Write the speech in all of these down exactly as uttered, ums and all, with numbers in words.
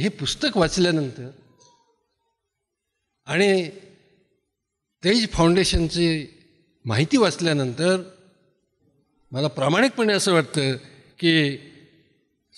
हे पुस्तक वाचल्यानंतर आणि तेज फाउंडेशनची माहिती वाचल्यानंतर मला प्रामाणिकपणे असं वाटतं की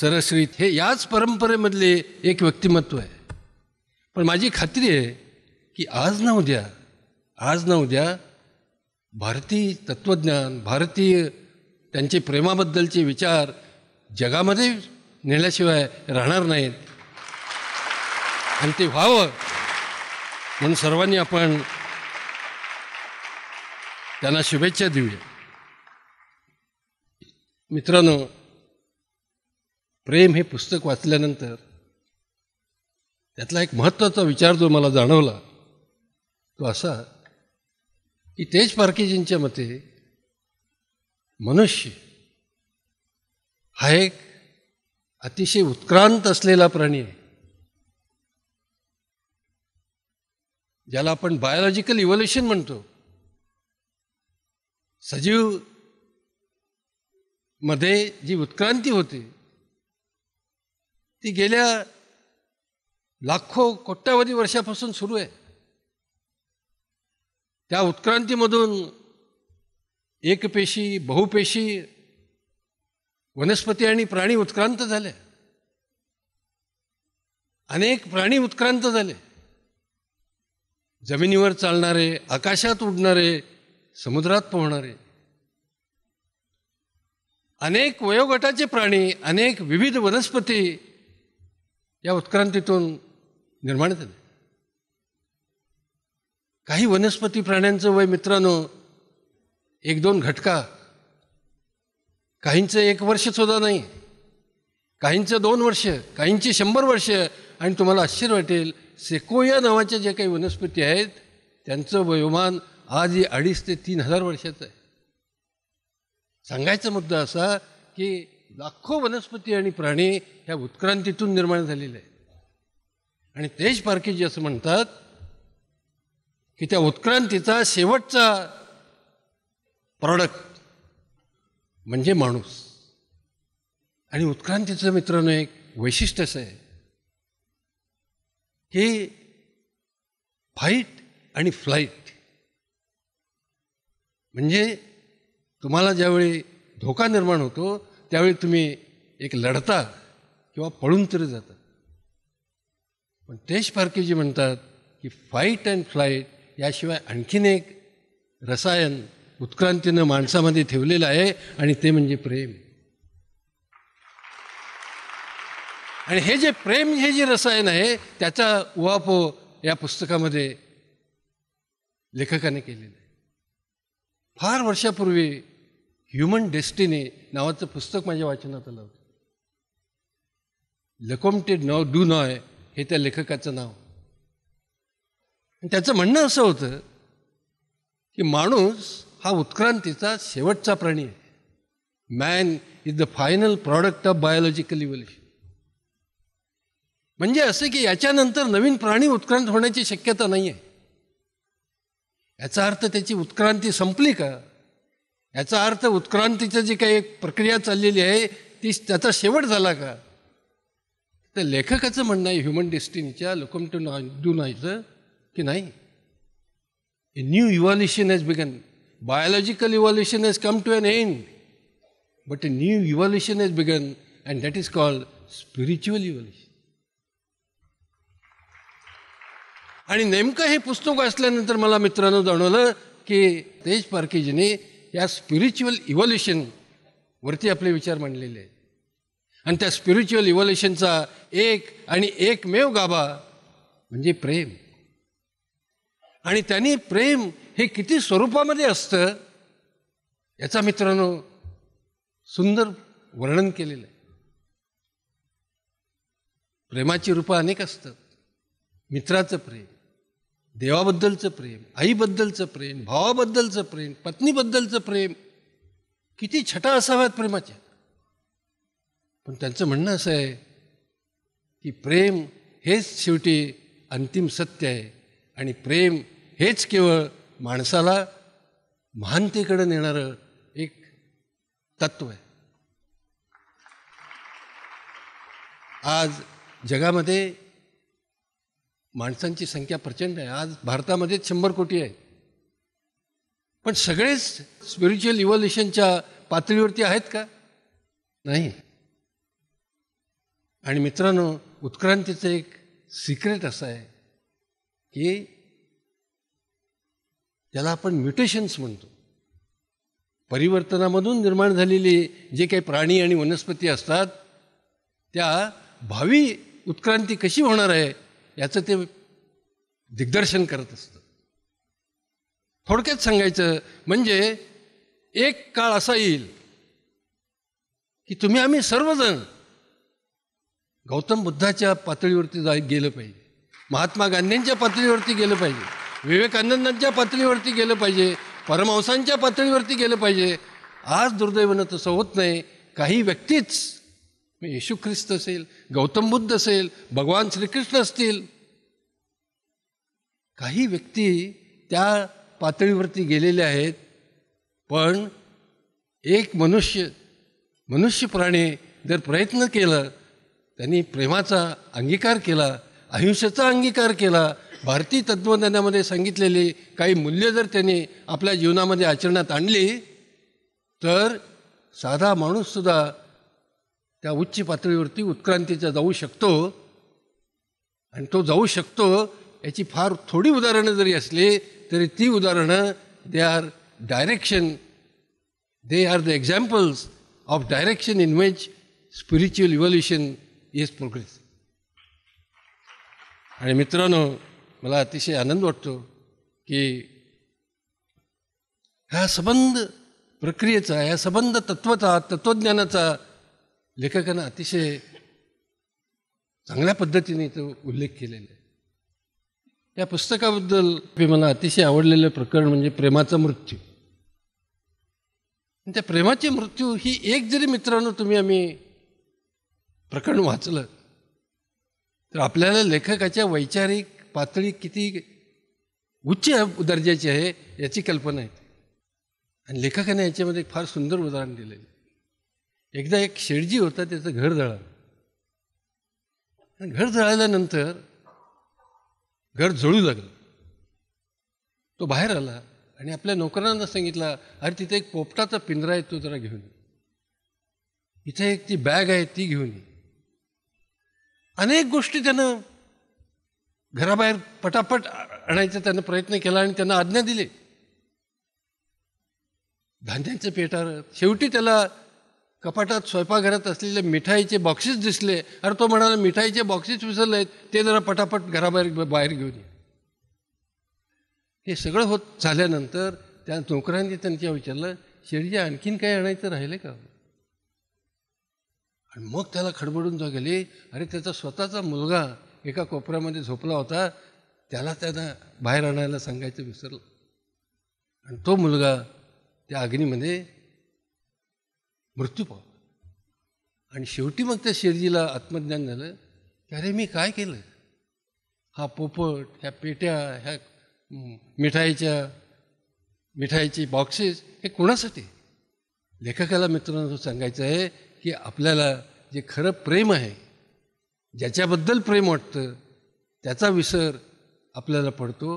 सरश्री हे याच परंपरेमधले एक व्यक्तिमत्व आहे। पण माझी खात्री आहे की आज ना उद्या आज ना उद्या भारतीय तत्त्वज्ञान, भारतीय त्यांचे प्रेमाबद्दलचे विचार जगामध्ये नेल्याशिवाय राहणार नाहीत आणि ते व्हावं म्हणून सर्वांनी आपण त्यांना शुभेच्छा देऊया। मित्रांनो, प्रेम हे पुस्तक वाचल्यानंतर त्यातला एक महत्त्वाचा विचार जो मला जाणवला तो असा की तेज पारखेजींच्या मते मनुष्य हा एक अतिशय उत्क्रांत असलेला प्राणी आहे, ज्याला आपण बायोलॉजिकल इव्होल्यूशन म्हणतो। सजीव मध्ये जी उत्क्रांती होती ती गेल्या लाखो कोट्यावधी वर्षापासून सुरू आहे। त्या उत्क्रांतीमधून एकपेशी, बहुपेशी वनस्पती आणि प्राणी उत्क्रांत झाले, अनेक प्राणी उत्क्रांत झाले। जमिनीवर चालणारे, आकाशात उडणारे, समुद्रात पोहणारे अनेक वयोगटाचे प्राणी, अनेक विविध वनस्पती या उत्क्रांतीतून निर्माण झाले। काही वनस्पती प्राण्यांचं वय मित्रांनो एक दोन घटका, काहींचं एक वर्ष सुद्धा नाही, काहींचं दोन वर्ष, काहींची शंभर वर्ष। आणि तुम्हाला आश्चर्य वाटेल, सेकोया नावाच्या ज्या काही वनस्पती आहेत त्यांचं वयोमान आज ही अडीच ते तीन हजार वर्षाचं आहे। सांगायचा मुद्दा असा की लाखो वनस्पती आणि प्राणी ह्या उत्क्रांतीतून निर्माण झालेले आहेत। आणि तेज पारखेजी असं म्हणतात की त्या उत्क्रांतीचा शेवटचा प्रॉडक्ट म्हणजे माणूस। आणि उत्क्रांतीचं मित्रांनो एक वैशिष्ट्य असं आहे की फाईट आणि फ्लाईट, म्हणजे तुम्हाला ज्यावेळी धोका निर्माण होतो त्यावेळी तुम्ही एक लढता किंवा पळून तरी जाता। पण तेज पारखेजी म्हणतात की फाईट अँड फ्लाईट याशिवाय आणखीन एक रसायन उत्क्रांतीनं माणसामध्ये ठेवलेलं आहे आणि ते म्हणजे प्रेम। आणि हे जे प्रेम हे जे रसायन आहे त्याचा उहापोह या पुस्तकामध्ये लेखकाने केलेला आहे। फार वर्षापूर्वी ह्युमन डेस्टिनी नावाचं पुस्तक माझ्या वाचनात आलं होतं। लकोमटेड नॉ डू नॉय हे त्या लेखकाचं नाव। त्याचं म्हणणं असं होतं की माणूस हा उत्क्रांतीचा शेवटचा प्राणी आहे। Man is the final product of biological evolution. म्हणजे असं की याच्यानंतर नवीन प्राणी उत्क्रांत होण्याची शक्यता नाही आहे। याचा अर्थ त्याची उत्क्रांती संपली का? याचा अर्थ उत्क्रांतीची जी काही एक प्रक्रिया चाललेली आहे ती त्याचा शेवट झाला का? तर लेखकाचं म्हणणं आहे ह्युमन डेस्टिनीच्या लकम टू डू नॉयचं की नाही, a new evolution has begun. Biological evolution has come to an end, but a new evolution has begun and that is called spiritual evolution. आणि नेमकं हे पुस्तक वाचल्यानंतर मला मित्रांनो जाणवलं की तेज पारखेजीने या स्पिरिच्युअल इव्होल्यूशनवरती आपले विचार मांडलेले आहेत। आणि त्या स्पिरिच्युअल इव्होल्यूशनचा एक आणि एकमेव गाभा म्हणजे प्रेम। आणि त्यांनी प्रेम हे किती स्वरूपामध्ये असतं याचा मित्रांनो सुंदर वर्णन केलेलं आहे। प्रेमाची रूपं अनेक असतात। मित्राचं प्रेम, देवाबद्दलचं प्रेम, आईबद्दलचं प्रेम, भावाबद्दलचं प्रेम, पत्नीबद्दलचं प्रेम, किती छटा असाव्यात प्रेमाच्या। पण त्यांचं म्हणणं असं आहे की प्रेम हेच शेवटी अंतिम सत्य आहे आणि प्रेम हेच केवळ माणसाला महानतेकडे नेणारं एक तत्त्व आहे। आज जगामध्ये माणसांची संख्या प्रचंड आहे. आज भारतामध्ये शंभर कोटी आहे, पण सगळेच स्पिरिच्युअल इव्होल्युशनच्या पातळीवरती आहेत का? नाही. आणि मित्रांनो, उत्क्रांतीचं एक सिक्रेट असं आहे की ज्याला आपण म्युटेशन्स म्हणतो. परिवर्तनामधून निर्माण झालेली जे काही प्राणी आणि वनस्पती असतात त्या भावी उत्क्रांती कशी होणार आहे याचं ते दिग्दर्शन करत असतं. थोडक्यात सांगायचं म्हणजे एक काळ असा येईल की तुम्ही आम्ही सर्वजण गौतम बुद्धाच्या पातळीवरती जाय गेलं पाहिजे, महात्मा गांधींच्या पातळीवरती गेलं पाहिजे, विवेकानंदांच्या पातळीवरती गेलं पाहिजे, परमहंसांच्या पातळीवरती गेलं पाहिजे. आज दुर्दैवानं तसं होत नाही. काही व्यक्तीच, येशू ख्रिस्त असेल, गौतम बुद्ध असेल, भगवान श्रीकृष्ण असतील, काही व्यक्ती त्या पातळीवरती गेलेले आहेत. पण एक मनुष्य मनुष्य प्राणी जर प्रयत्न केला, त्यांनी प्रेमाचा अंगीकार केला, अहिंसेचा अंगीकार केला, भारतीय तत्त्वज्ञानामध्ये सांगितलेली काही मूल्य जर त्यांनी आपल्या जीवनामध्ये आचरणात आणली तर साधा माणूससुद्धा त्या उच्च पातळीवरती उत्क्रांतीचा जाऊ शकतो. आणि तो जाऊ शकतो याची फार थोडी उदाहरणं जरी असली तरी ती उदाहरणं they are direction, they are the examples of direction in which spiritual evolution is progress. आणि मित्रांनो, मला अतिशय आनंद वाटतो की ह्या संबंध प्रक्रियेचा, ह्या संबंध तत्त्वाचा, तत्त्वज्ञानाचा लेखकांना अतिशय चांगल्या पद्धतीने तो उल्लेख केलेला आहे. या पुस्तकाबद्दल मला अतिशय आवडलेलं प्रकरण म्हणजे प्रेमाचा मृत्यू. त्या प्रेमाची मृत्यू ही एक जरी मित्रांनो तुम्ही आम्ही प्रकरण वाचलं तर आपल्याला लेखकाच्या वैचारिक पातळी किती उच्च दर्जाची आहे याची कल्पना येते. आणि लेखकाने याच्यामध्ये फार सुंदर उदाहरण दिलेलं आहे. एकदा एक शेडजी होता, त्याचं घर जळालं. घर जळाल्यानंतर घर जळू लागलं. तो बाहेर आला आणि आपल्या नोकरांना सांगितलं, अरे तिथे एक पोपटाचा पिंजरा आहे, तो जरा घेऊन ये, इथे एक ती बॅग आहे ती घेऊन ये. अनेक गोष्टी त्यानं घराबाहेर पटापट आणायचा त्यानं प्रयत्न केला आणि त्यांना आज्ञा दिली. धान्याचं पेटारं, शेवटी त्याला कपाटात स्वयंपाकघरात असलेले मिठाईचे बॉक्सेस दिसले. अरे तो म्हणाला, मिठाईचे बॉक्सेस विसरले आहेत, ते जरा पटापट घराबाहेर बाहेर घेऊन ये. हे सगळं होत झाल्यानंतर त्या नोकरांनी त्यांच्या विचारलं, शेडजी आणखीन काय आणायचं राहिले का? आणि मग त्याला खडबडून जाग आली. अरे त्याचा स्वतःचा मुलगा एका कोपऱ्यामध्ये झोपला होता, त्याला त्यानं बाहेर आणायला सांगायचं विसरलं. आणि तो मुलगा त्या अग्नीमध्ये मृत्यू पावला. आणि शेवटी मग त्या शेरजीला आत्मज्ञान झालं की अरे मी काय केलं? हा पोपट, ह्या पेट्या, ह्या मिठाईच्या मिठाईची बॉक्सेस, हे कोणासाठी? लेखकाला मित्रांनो सांगायचं आहे की आपल्याला जे खरं प्रेम आहे, ज्याच्याबद्दल प्रेम वाटतं, त्याचा विसर आपल्याला पडतो.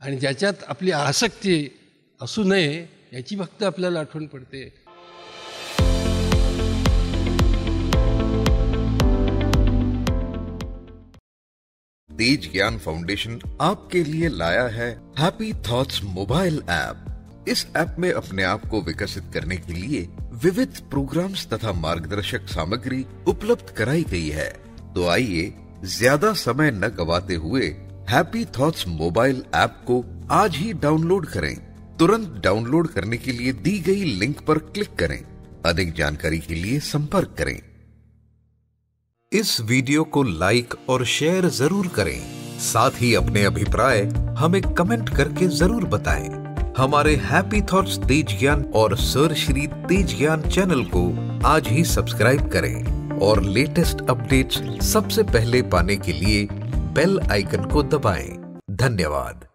आणि ज्याच्यात आपली आसक्ती असू नये याची फक्त आपल्याला आठवण पडते. तेज ज्ञान फाउंडेशन आपके लिए लाया है हैप्पी थॉट्स मोबाइल ऐप. इस ऐप में अपने आप को विकसित करने के लिए विविध प्रोग्राम्स तथा मार्गदर्शक सामग्री उपलब्ध कराई गई है. तो आइए ज्यादा समय न गवाते हुए हैप्पी थॉट्स मोबाइल ऐप को आज ही डाउनलोड करें. तुरंत डाउनलोड करने के लिए दी गई लिंक पर क्लिक करें. अधिक जानकारी के लिए संपर्क करें. इस वीडियो को लाइक और शेयर जरूर करें. साथ ही अपने अभिप्राय हमें कमेंट करके जरूर बताएं. हमारे हैप्पी थॉट्स तेज ज्ञान और सरश्री तेज ज्ञान चैनल को आज ही सब्सक्राइब करें और लेटेस्ट अपडेट्स सबसे पहले पाने के लिए बेल आइकन को दबाएं. धन्यवाद.